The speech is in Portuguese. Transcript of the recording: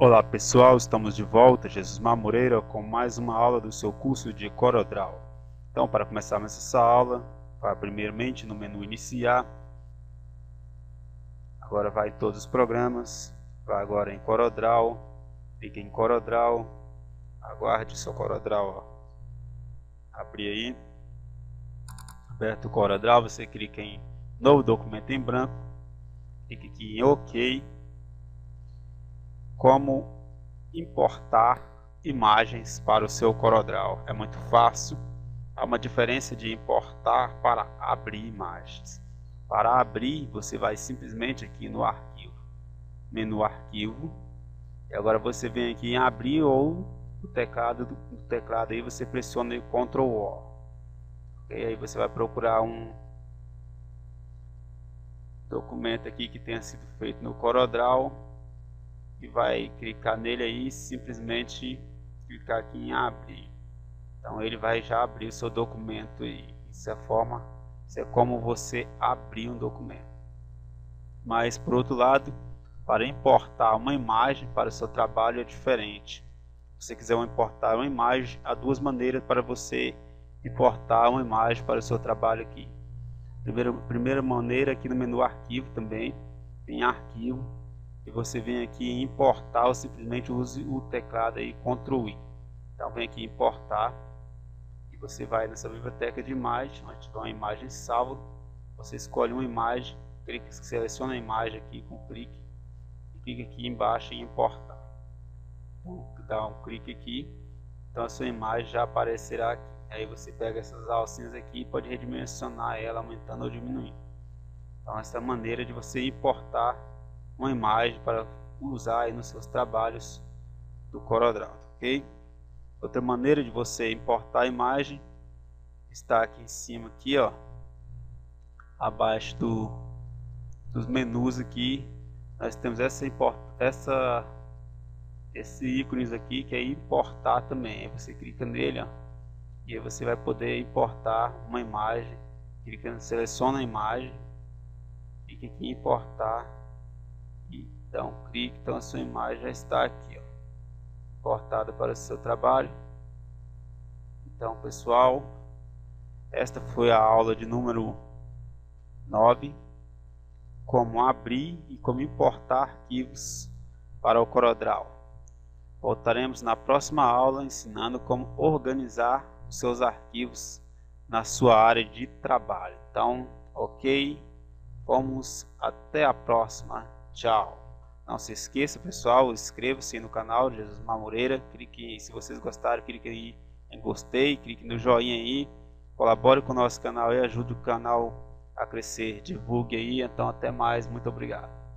Olá pessoal, estamos de volta, Jesusmar Moreira com mais uma aula do seu curso de Corodral. Então, para começarmos essa aula, vai primeiramente no menu Iniciar. Agora vai em todos os programas, vai agora em Corodral, clique em Corodral, aguarde seu Corodral, ó. Abrir aí, aberto o Corodral, você clica em Novo Documento em Branco, clique aqui em OK. Como importar imagens para o seu Corodral. É muito fácil. Há uma diferença de importar para abrir imagens. Para abrir, você vai simplesmente aqui no arquivo. Menu arquivo. E agora você vem aqui em abrir ou no teclado aí você pressiona em Ctrl O. Okay? Aí você vai procurar um documento aqui que tenha sido feito no Corodral. E vai clicar nele aí, simplesmente clicar aqui em abrir. Então ele vai já abrir o seu documento aí. Isso é a forma, isso é como você abrir um documento. Mas por outro lado, para importar uma imagem para o seu trabalho é diferente. Se você quiser importar uma imagem, há duas maneiras para você importar uma imagem para o seu trabalho aqui. Primeira maneira, aqui no menu arquivo também, tem arquivo. E você vem aqui em importar ou simplesmente use o teclado aí Ctrl I. Então vem aqui em importar e você vai nessa biblioteca de imagens, onde tiver uma imagem salva, você escolhe uma imagem, clica, seleciona a imagem aqui com um clique e clica aqui embaixo em importar. Então dá um clique aqui, então a sua imagem já aparecerá aqui. Aí você pega essas alcinhas aqui e pode redimensionar ela, aumentando ou diminuindo. Então essa é a maneira de você importar uma imagem para usar aí nos seus trabalhos do Corodral, ok? Outra maneira de você importar a imagem está aqui em cima, aqui, ó, abaixo dos menus aqui, nós temos esse ícone aqui que é importar também. Aí você clica nele, ó, e aí você vai poder importar uma imagem. Clicando, seleciona a imagem, clica aqui em importar. Dá um clique, então a sua imagem já está aqui, ó, importada para o seu trabalho. Então pessoal, esta foi a aula de número 9, como abrir e como importar arquivos para o Corodral. Voltaremos na próxima aula ensinando como organizar os seus arquivos na sua área de trabalho. Então, ok, vamos até a próxima, tchau! Não se esqueça, pessoal, inscreva-se no canal Jesusmar Moreira, clique, se vocês gostaram, clique aí em gostei, clique no joinha aí, colabore com o nosso canal e ajude o canal a crescer, divulgue aí, então até mais, muito obrigado.